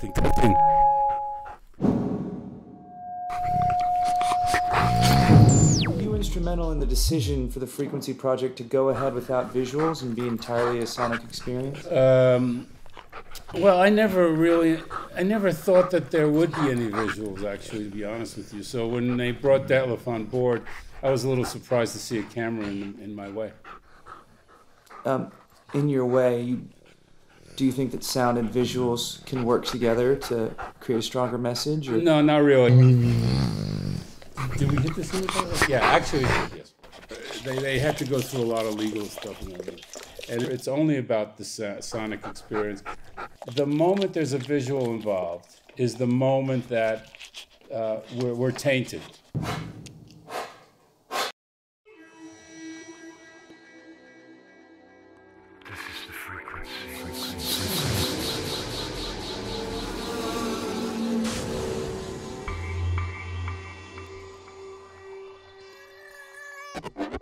Testing. Were you instrumental in the decision for the Frequency Project to go ahead without visuals and be entirely a sonic experience? Well, I never thought that there would be any visuals, actually, to be honest with you. So when they brought Detlef on board, I was a little surprised to see a camera in my way. In your way, do you think that sound and visuals can work together to create a stronger message? Or? No, not really. Did we hit this in the title? Yeah, actually, yes. They had to go through a lot of legal stuff and everything. And it's only about the sonic experience. The moment there's a visual involved is the moment that we're tainted. This is the frequency.